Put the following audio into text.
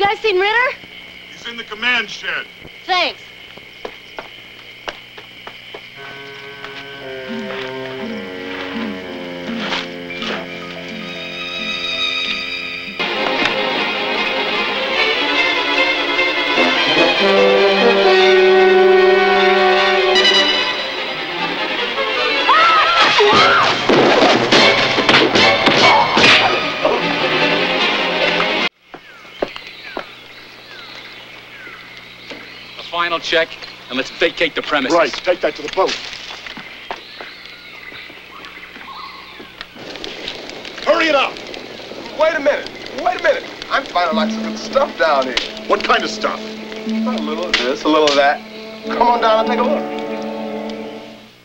guys seen Ritter? He's in the command shed. Thanks. Final check, and let's vacate the premises. Right, take that to the boat. Hurry it up! Wait a minute. I'm finding lots of good stuff down here. What kind of stuff? A little of this, a little of that. Come on down and take a look.